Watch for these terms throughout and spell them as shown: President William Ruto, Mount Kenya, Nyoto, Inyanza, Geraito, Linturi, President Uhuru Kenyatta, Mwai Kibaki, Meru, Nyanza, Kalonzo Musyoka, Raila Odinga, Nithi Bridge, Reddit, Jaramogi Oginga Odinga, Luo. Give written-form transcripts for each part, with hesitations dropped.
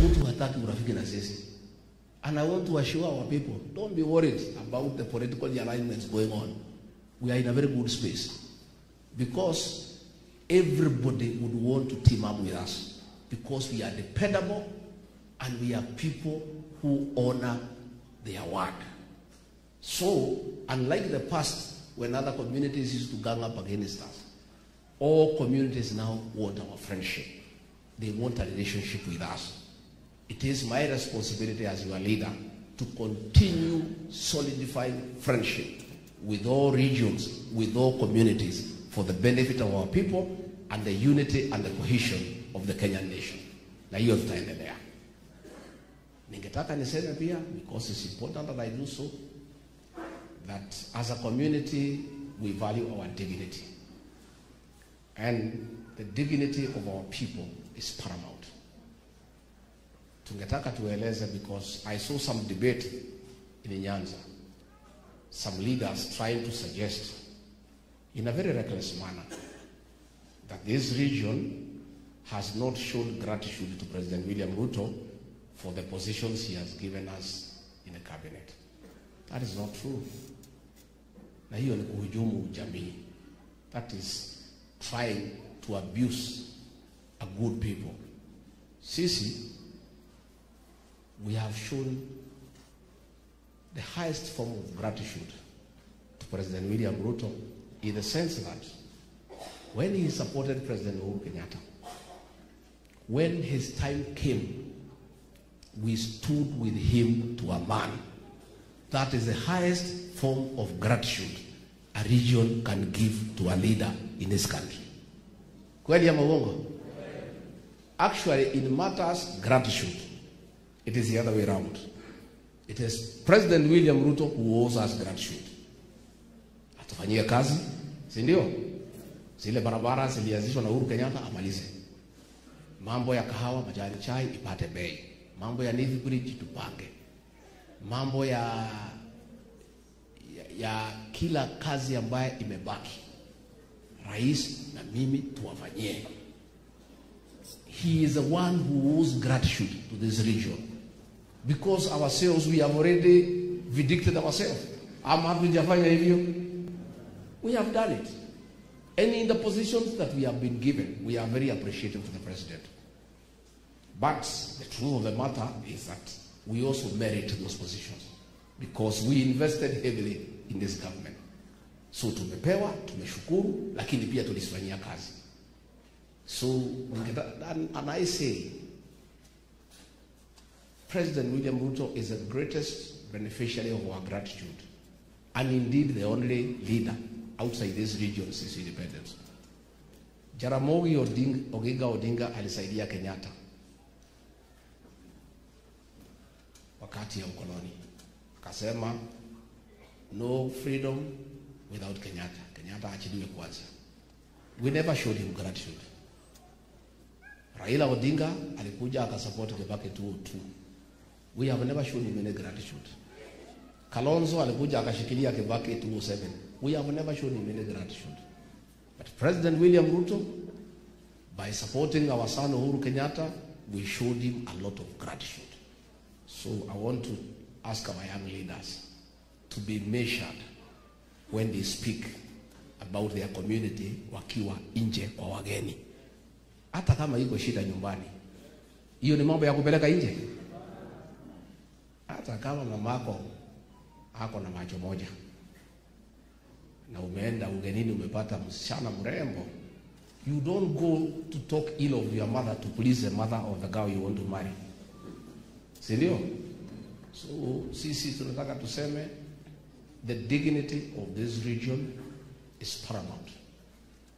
mtu hataki urafiki na sisi. And I want to assure our people, don't be worried about the political alignments going on. We are in a very good space. Because everybody would want to team up with us. Because we are dependable and we are people who honor their word. So, unlike the past, when other communities used to gang up against us, all communities now want our friendship. They want a relationship with us. It is my responsibility as your leader to continue solidifying friendship with all regions, with all communities, for the benefit of our people and the unity and the cohesion of the Kenyan nation. Na hiyo tutaendelea. Ningetaka niseme pia, because it's important that I do so, that as a community, we value our dignity. And the dignity of our people is paramount. Tungetaka tueleze, because I saw some debate in Inyanza, some leaders trying to suggest in a very reckless manner that this region has not shown gratitude to President William Ruto for the positions he has given us in the cabinet. That is not true. Na hiyo ni kuhujumu jamii. That is trying to abuse a good people. Sisi, we have shown the highest form of gratitude to President William Ruto, in the sense that when he supported President Uhuru Kenyatta, when his time came, we stood with him to a man. That is the highest form of gratitude a region can give to a leader in this country. Kweli ama uongo? Actually, in matters gratitude, it is the other way around. It is President William Ruto who owes us gratitude. Atufanyie kazi, si ndio? Zile barabara zilianzishwa na Uhuru Kenyatta amalize. Mambo ya kahawa, majani chai ipate bei. Mambo ya Nithi Bridge tupange. Mambo ya kila kazi ambayo imebaki, rais na mimi tuwafanyie. He is the one who owes gratitude to this region. Because ourselves, we have already vindicted ourselves. We have done it. And in the positions that we have been given, we are very appreciative to the president. But the truth of the matter is that we also merit those positions. Because we invested heavily in this government. So tumepewa, tumeshukuru, lakini pia tulisifanyia kazi. So, and I say, President William Ruto is the greatest beneficiary of our gratitude, and indeed the only leader outside this region since independence. Jaramogi Oginga Odinga alisaidia Kenyatta wakati ya ukoloni. Akasema, no freedom without Kenyatta. Kenyatta achiliwe kwanza. We never showed him gratitude. Raila Odinga alikuja akasupport Kibaki 202. We have never shown him any gratitude. Kalonzo alikuja akashikilia Kibaki 207. We have never shown him any gratitude. But President William Ruto, by supporting our son Uhuru Kenyatta, we showed him a lot of gratitude. So I want to ask our young leaders to be measured when they speak about their community wakiwa nje kwa wageni. Hata kama iko shida nyumbani, hiyo ni mambo ya kupeleka nje. Hata kama mamako ako na macho moja na umeenda ugenini umepata msichana mrembo, you don't go to talk ill of your mother to please the mother of the girl you want to marry. Si ndio? So sisi tunataka tuseme the dignity of this region is paramount.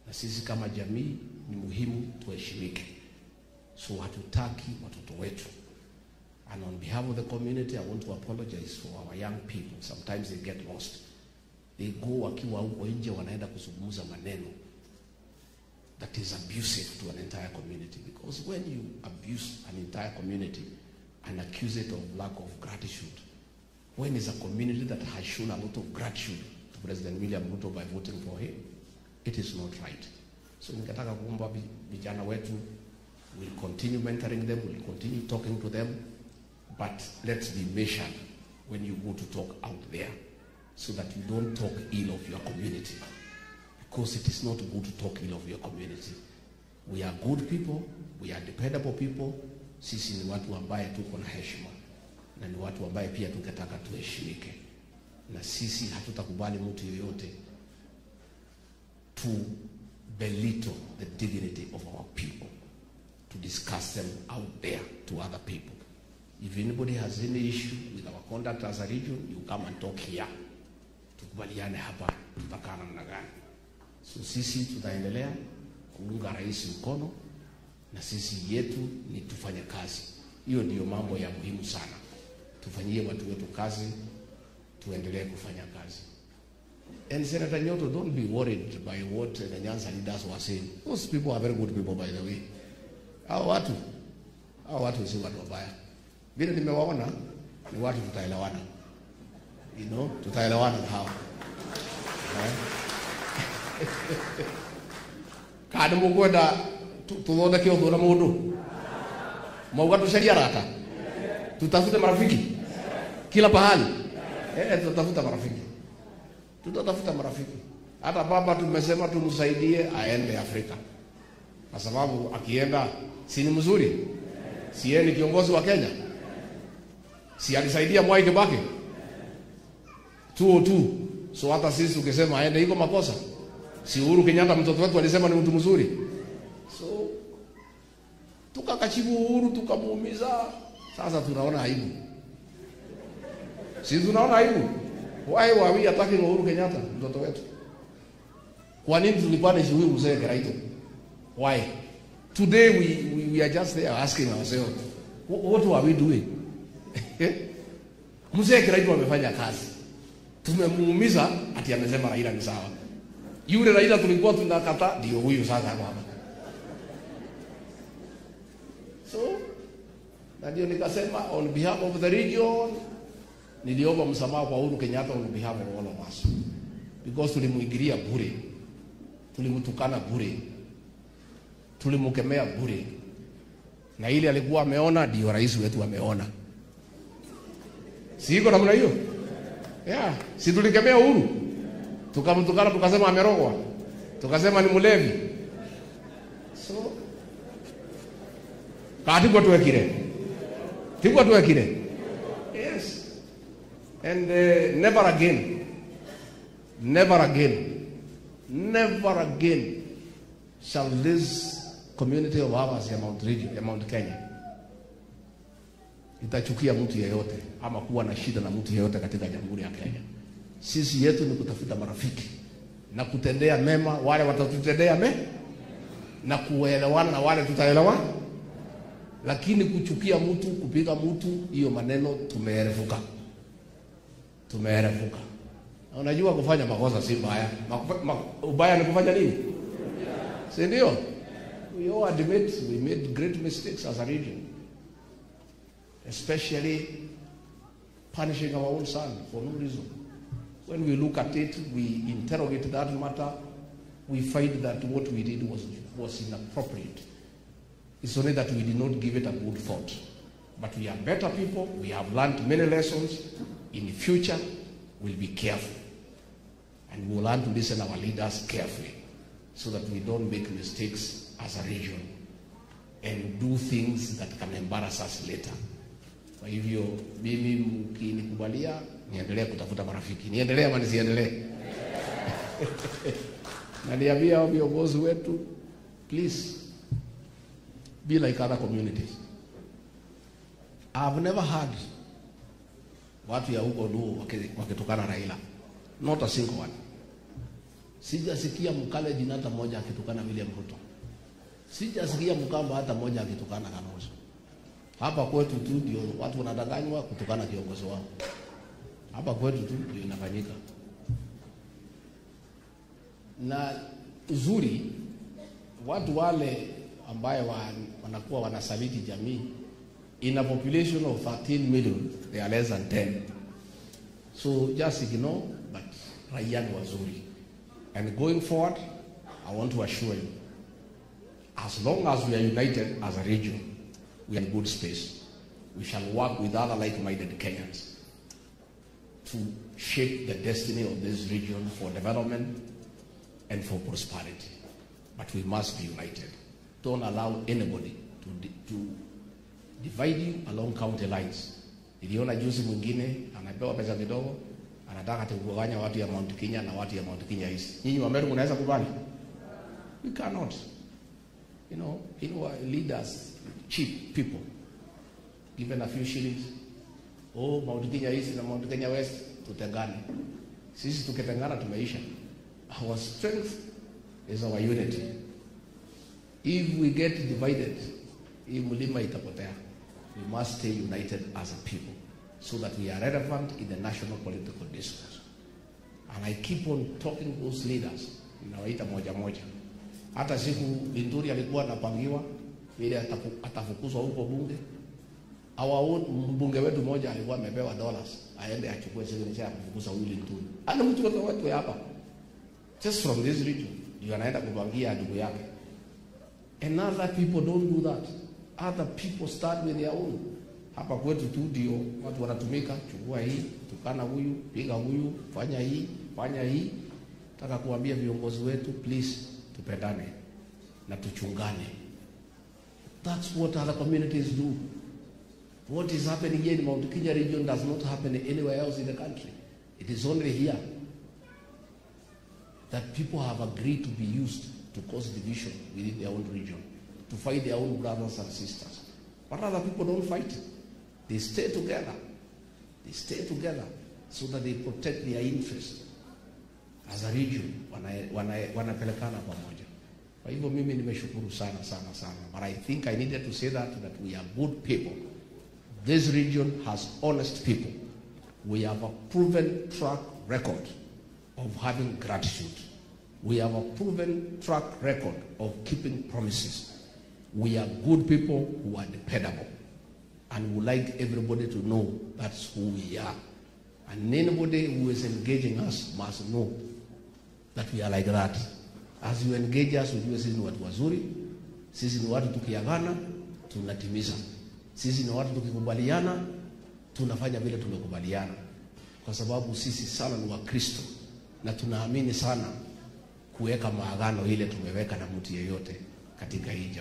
Na sisi kama jamii ni muhimu tuheshimike. So hatutaki watoto wetu. And on behalf of the community, I want to apologize for our young people. Sometimes they get lost. They go wakiwa huko nje wanaenda kuzungumza maneno that is abusive to an entire community. Because when you abuse an entire community and accuse it of lack of gratitude, when is a community that has shown a lot of gratitude to President William Ruto by voting for him? It is not right. So nikataka kuomba vijana wetu will continue mentoring them, we'll continue talking to them, but let's be measured when you go to talk out there so that you don't talk ill of your community, because it is not good to talk ill of your community. We are good people, we are dependable people, sisi ni watu ambaye tuko na heshima, na ni watu ambaye pia tungetaka tuheshimike, na sisi hatutakubali mtu yoyote to belittle the dignity of our people, to discuss them out there to other people. If anybody has any issue with our conduct as a region, you come and talk here. Tukubaliane hapa, tutakana na gani. So sisi tutaendelea kuunga rais mkono, na sisi yetu ni tufanye kazi. Hiyo ndiyo mambo ya muhimu sana. Tufanyie watu wetu kazi, tuendelee kufanya kazi. And Senator Nyoto, don't be worried by what the Nyanza leaders were saying. Most people are very good people, by the way. Hao watu si watu wabaya. Vile nimewaona ni watu tutaelewana. You know, tutaelewana hao. Kada mugoda tuloda kio dora mudu. Mauga tusheria rata. Tutafute marafiki. Kila pahali. Tutatafuta marafiki. Tutatafuta marafiki. Hata baba tumesema tumsaidie aende Afrika. Kwa sababu akienda si ni mzuri. Si yeye ni kiongozi wa Kenya. Si alisaidia Mwai Kibaki. 202. So hata sisi ukisema aende iko makosa. Si Uhuru Kenyatta mtoto wetu alisema ni mtu mzuri. So tukakachibu Uhuru tukamuumiza. Sasa tunaona aibu. Si tunaona aibu. Why were we attacking Uhuru Kenyatta, mtoto wetu? Kwa nini tulipanish huyu mzee Geraito? Why? Today we are just there asking ourselves, what are we doing? Mzee Geraito amefanya kazi. Tumemuumiza ati amesema Raila ni sawa. Yule Raila tulikuwa tunakata ndio huyu sasa hapa. So, na ndio nikasema on behalf of the region, niliomba msamaha kwa Uhuru Kenyatta on behalf of all of us, because tulimuigiria bure, tulimutukana bure, tulimukemea bure, na ile alikuwa ameona ndio rais wetu ameona. Si iko namna hiyo? Yeah, si tulikemea Uhuru, tukamtukana, tukasema amerogwa, tukasema ni mulevi. So katika tuwekire, tika tuwekire. Yes. And never again shall this community of ours ya Mount Kenya itachukia mtu yeyote ama kuwa na shida na mtu yeyote katika Jamhuri ya Kenya. Sisi yetu ni kutafuta marafiki na kutendea mema wale watatutendea mema na kuelewana na wale tutaelewana, lakini kuchukia mtu, kupiga mtu, hiyo maneno tumeerefuka. Tumeerefuka. Unajua kufanya makosa si mbaya. Ubaya ni kufanya nini? Si ndio? We all admit we made great mistakes as a region. Especially punishing our own son for no reason. When we look at it, we interrogate that matter, we find that what we did was inappropriate. It's only that we did not give it a good thought. But we are better people, we have learned many lessons. In the future, we'll be careful. And we'll learn to listen to our leaders carefully so that we don't make mistakes as a region and do things that can embarrass us later. Kwa hivyo, mimi mkinikubalia, niendelea kutafuta marafiki. Niendelea ama nisiendelea? Na niambia viongozi wetu, please, be like other communities. I've never heard watu ya huko Luo wakitukana Raila. Not a single one. Sijasikia mkale jinata moja akitukana William Ruto. Sijasikia mkamba hata moja akitukana Kalonzo. Hapa kwetu tu ndio watu wanadanganywa kutukana kiongozi wao. Hapa kwetu tu ndio inafanyika. Na uzuri watu wale ambaye wanakuwa wanasaliti jamii, in a population of 13 million, they are less than 10. So just ignore, but Raila wazuri. And going forward, I want to assure you, As long as we are united as a region, we are in good space. We shall work with other like-minded Kenyans to shape the destiny of this region for development and for prosperity. But we must be united. Don't allow anybody to divide you along county lines. Niliona juzi mwingine anapewa pesa kidogo, anataka kugawanya watu ya Mount Kenya na watu ya Mount Kenya hizi. Nyinyi wa Meru mnaweza kubali? We cannot. You know, leaders, cheap people, given a few shillings. Oh, Mount Kenya East na Mount Kenya West, tutengane. Sisi tukitengana tumeisha. Our strength is our unity. If we get divided, Mulima itapotea. We must stay united as a people so that we are relevant in the national political discourse. And I keep on talking to those leaders. Ninawaita moja moja. Hata siku Linturi alikuwa anapangiwa vile atafukuzwa huko bunge. Hawa mbunge wetu moja alikuwa amepewa dollars aende achukue signature ya kufukuza huyu Linturi. Ana mtu wa watu hapa. Just from this region ndio anaenda kupangia ndugu yake. And other people don't do that. Other people start with their own. Hapa kwetu tu ndio watu wanatumika, chukua hii, tukana huyu, piga huyu, fanya hii, fanya hii. Nataka kuambia viongozi wetu, please, tupendane na tuchungane. That's what other communities do. What is happening here in Mount Kenya region does not happen anywhere else in the country. It is only here that people have agreed to be used to cause division within their own region, to fight their own brothers and sisters. But other people don't fight. They stay together. They stay together so that they protect their interests. As a region, wanapelekana pamoja. Kwa hivyo mimi nimeshukuru sana sana sana. But I think I needed to say that we are good people. This region has honest people. We have a proven track record of having gratitude. We have a proven track record of keeping promises. We are good people who are dependable. And we like everybody to know that's who we are. And anybody who is engaging us must know that we are like that. As you engage us, ujue sisi ni watu wazuri, sisi ni watu tukiagana, tunatimiza. Sisi ni watu tukikubaliana, tunafanya vile tumekubaliana. Kwa sababu sisi sana ni Wakristo na tunaamini sana kuweka maagano ile tumeweka na mtu yeyote katika hii jamii.